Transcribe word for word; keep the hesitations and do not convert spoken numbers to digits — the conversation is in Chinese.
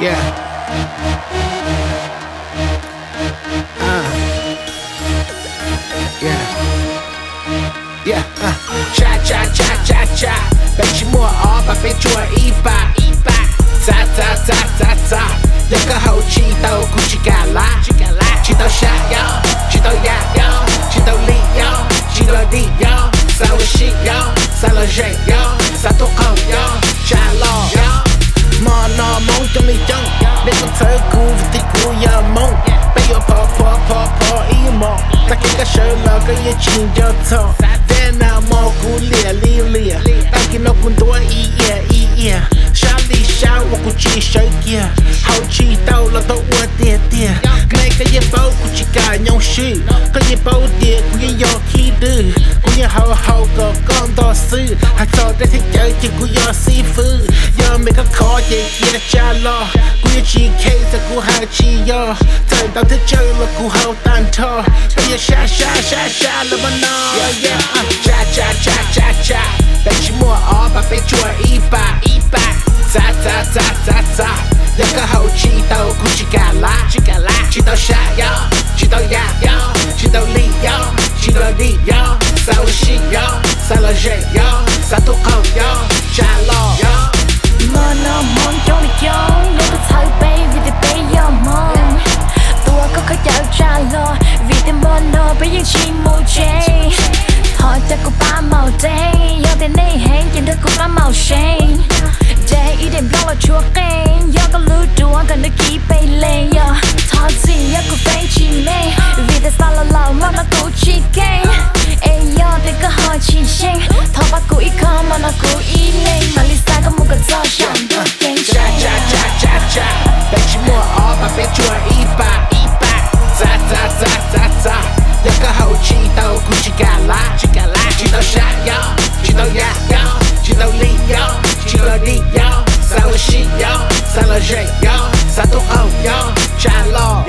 Yeah. Uh. Yeah. Yeah. Uh. Cha cha cha cha cha， 被寂寞熬，把被捉一把一把，咋咋咋咋咋，有个好气到古奇嘎啦，气到下腰，气到压腰，气到里腰，气到里腰，撒我西腰，撒了热腰，撒土熬腰，下落腰。 莫闹梦中的人，那种彻骨的古妖梦，被我婆婆婆婆一摸，那几个小老哥也亲着头，电脑蘑菇脸里脸，带给老公多一眼一眼，小李小我估计谁点，好奇到了都我点点，每个一包估计敢用水，可一包点估计要气的，估计好好个讲到事，还早点去交钱估要媳妇。 每个考验也加了，故意去开在古好气哟，等到太久了古好蛋头，不要傻傻傻傻了么呢？加加加加加，被寂寞熬，把被捉一把一把，咋咋咋咋咋，有个好气到古气嘎啦，气到下腰，气到压腰，气到里腰，气到里腰，撒我西腰，撒了热腰，撒土后腰，下落腰。 莫闹梦中的勇，有个臭卑微的被妖梦，多高高又炸落，微的莫闹被人羡慕着，好的古巴毛的，有点内涵，见得古巴毛神，这一点让我出汗，有个路途我跟着几倍累哟，超级有个飞起美，微的撒了老莫闹古气给，哎呦这个好气性，头发古一颗莫闹古一类，玛丽莎个木个造型。 三了热腰，三度后腰，下落。